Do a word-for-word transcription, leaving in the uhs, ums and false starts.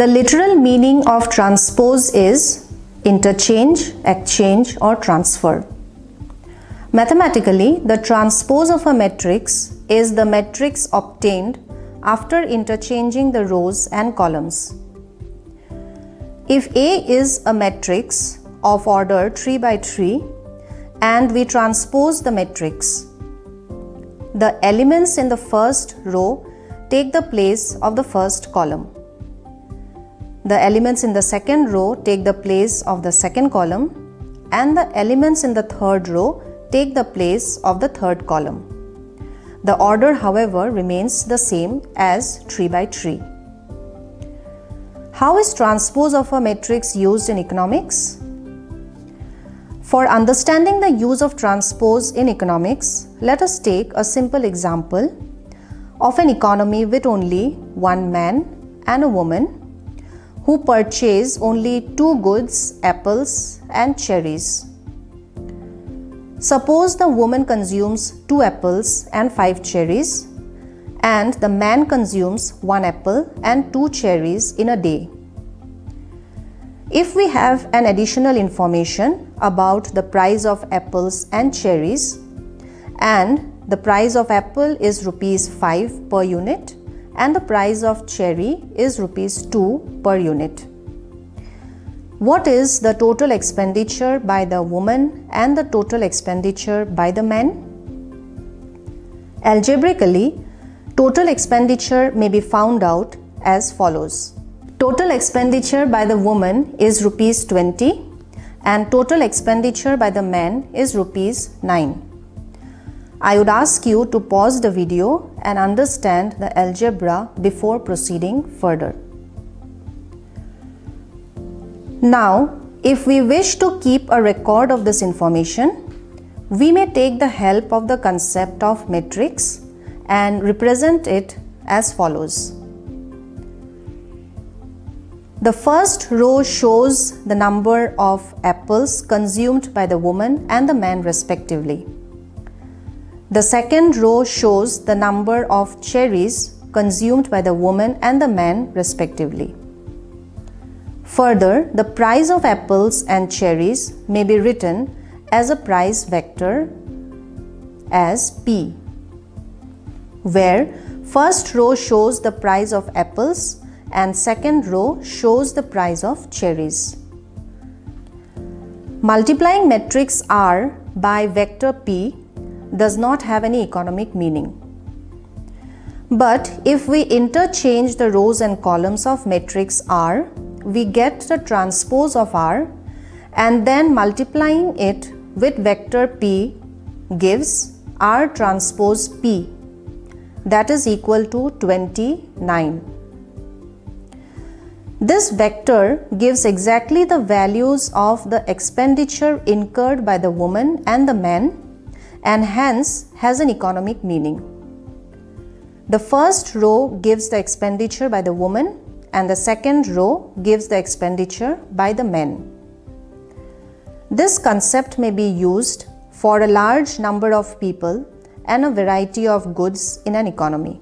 The literal meaning of transpose is interchange, exchange, or transfer. Mathematically, the transpose of a matrix is the matrix obtained after interchanging the rows and columns. If A is a matrix of order three by three and we transpose the matrix, the elements in the first row take the place of the first column. The elements in the second row take the place of the second column, and the elements in the third row take the place of the third column. The order, however, remains the same as three by three. How is transpose of a matrix used in economics? For understanding the use of transpose in economics, let us take a simple example of an economy with only one man and a woman who purchase only two goods, apples and cherries. Suppose the woman consumes two apples and five cherries, and the man consumes one apple and two cherries in a day. If we have an additional information about the price of apples and cherries, and the price of apple is rupees five per unit and the price of cherry is rupees two per unit, what is the total expenditure by the woman and the total expenditure by the man? Algebraically, total expenditure may be found out as follows. Total expenditure by the woman is rupees twenty and total expenditure by the man is rupees nine. I would ask you to pause the video and understand the algebra before proceeding further. Now, if we wish to keep a record of this information, we may take the help of the concept of matrix and represent it as follows. The first row shows the number of apples consumed by the woman and the man respectively. The second row shows the number of cherries consumed by the woman and the man respectively. Further, the price of apples and cherries may be written as a price vector as P, where first row shows the price of apples and second row shows the price of cherries. Multiplying matrix R by vector P does not have any economic meaning. But if we interchange the rows and columns of matrix R, we get the transpose of R, and then multiplying it with vector P gives R transpose P, that is equal to twenty-nine. This vector gives exactly the values of the expenditure incurred by the woman and the man, and hence has an economic meaning. The first row gives the expenditure by the woman, and the second row gives the expenditure by the men. This concept may be used for a large number of people and a variety of goods in an economy.